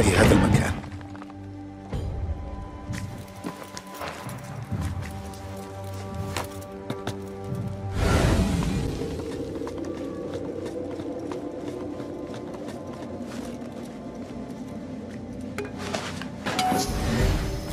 إخفاء هذا المكان.